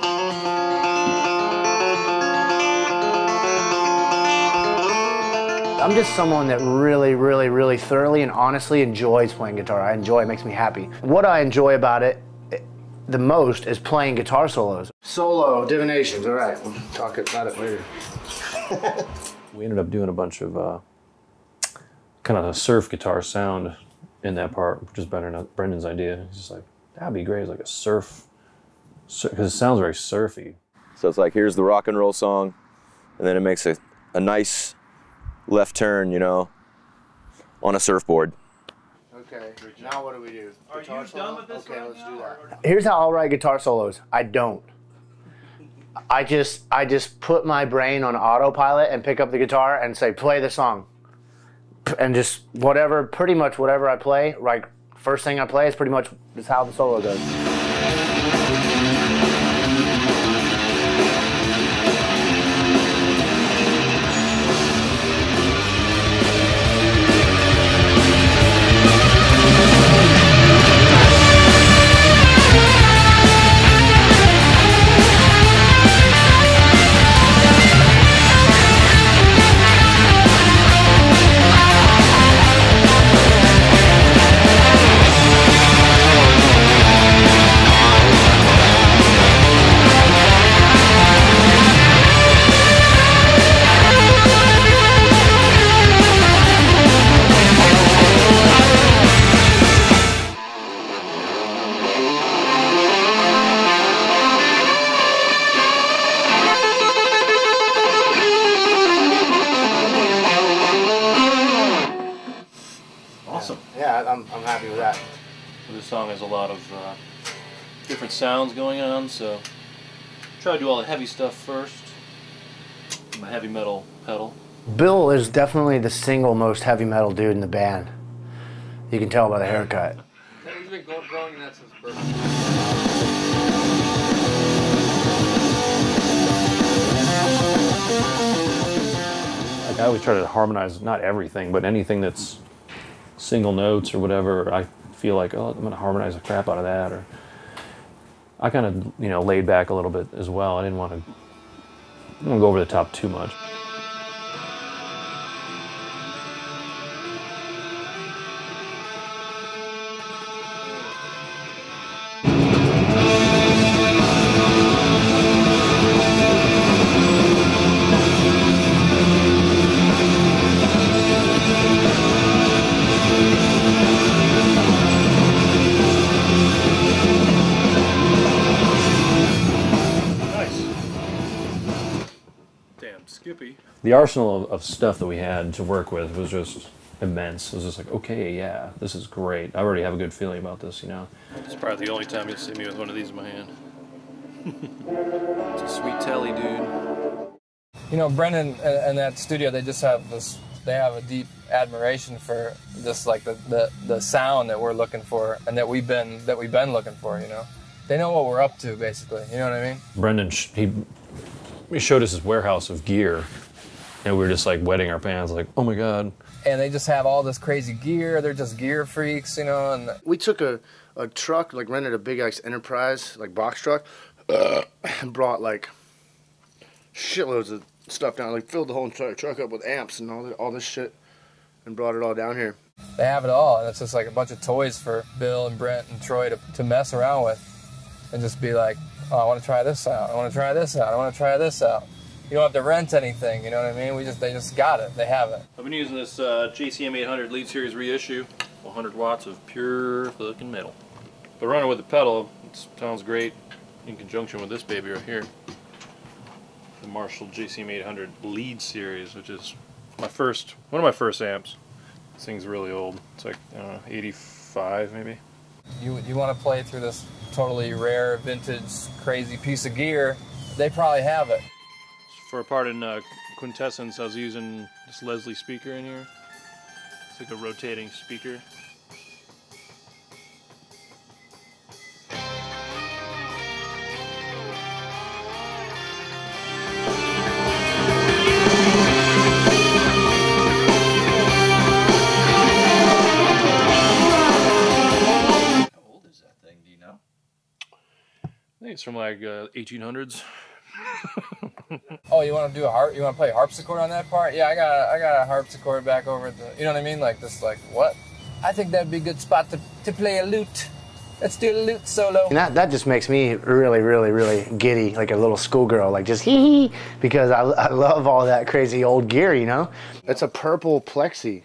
I'm just someone that really thoroughly and honestly enjoys playing guitar. I enjoy it, makes me happy. What I enjoy about it the most is playing guitar solos. Solo, divinations, all right, we'll talk about it later. We ended up doing a bunch of kind of a surf guitar sound in that part, which is better than Brendan's idea. He's just like, that'd be great, it's like a surf, because it sounds very surfy. So it's like, here's the rock and roll song, and then it makes a nice left turn, you know, on a surfboard. Okay, now what do we do? Are you done with this? Okay, let's do that. Here's how I'll write guitar solos. I don't. I just put my brain on autopilot and pick up the guitar and say, play the song. And just whatever, pretty much whatever I play, like first thing I play is pretty much is how the solo goes. I'm happy with that. Well, this song has a lot of different sounds going on, so try to do all the heavy stuff first. My heavy metal pedal. Bill is definitely the single most heavy metal dude in the band. You can tell by the haircut. He's been growing that since birth. Like I always try to harmonize not everything, but anything that's single notes or whatever, I feel like, oh, I'm going to harmonize the crap out of that. Or I kind of, you know, laid back a little bit as well. I didn't want to go over the top too much. Skippy. The arsenal of stuff that we had to work with was just immense. It was just like, okay, yeah, this is great. I already have a good feeling about this, you know. It's probably the only time you'll see me with one of these in my hand. It's a sweet telly, dude. You know, Brendan and that studio, they just have this, they have a deep admiration for just like the sound that we're looking for and that we've been looking for, you know. They know what we're up to, basically, you know what I mean? Brendan, he showed us his warehouse of gear, and we were just like wetting our pants, like, oh my God. And they just have all this crazy gear. They're just gear freaks, you know. And we took a truck, like rented a Big X Enterprise, like box truck, and brought like shitloads of stuff down, like filled the whole entire truck up with amps and all this shit, and brought it all down here. They have it all, and it's just like a bunch of toys for Bill and Brent and Troy to mess around with and just be like, oh, I want to try this out, I want to try this out, I want to try this out. You don't have to rent anything, you know what I mean? They just got it, they have it. I've been using this JCM 800 Lead Series reissue, 100 watts of pure fucking metal. But running with the pedal, it sounds great in conjunction with this baby right here. The Marshall JCM 800 Lead Series, which is one of my first amps. This thing's really old, it's like, I don't know, 85 maybe. You want to play through this totally rare, vintage, crazy piece of gear, they probably have it. For a part in Quintessence, I was using this Leslie speaker in here. It's like a rotating speaker. from like 1800s. Oh, you want to do a harp? You want to play harpsichord on that part? Yeah, I got a harpsichord back over at the. You know what I mean? Like this, like what? I think that'd be a good spot to play a lute. Let's do a lute solo. And that just makes me really, really, really giddy, like a little schoolgirl, like just hee hee, because I love all that crazy old gear, you know. It's a purple Plexi.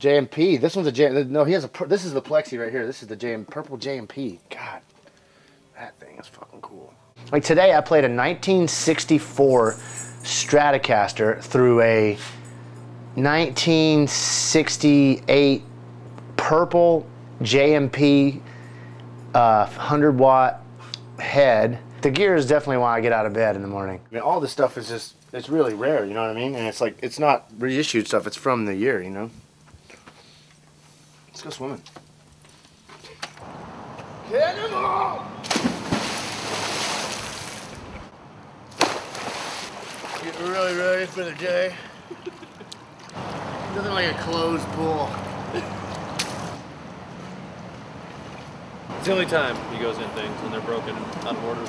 JMP. This one's a JMP. No, he has a. This is the Plexi right here. This is the purple JMP. God, that thing is fucking cool. Like today, I played a 1964 Stratocaster through a 1968 purple JMP 100-watt head. The gear is definitely why I get out of bed in the morning. I mean, all this stuff is just, it's really rare, you know what I mean? And it's like, it's not reissued stuff, it's from the year, you know? Let's go swimming. Cannonball! Getting really ready for the day. Nothing like a closed pool. It's the only time he goes in things and they're broken and out of order.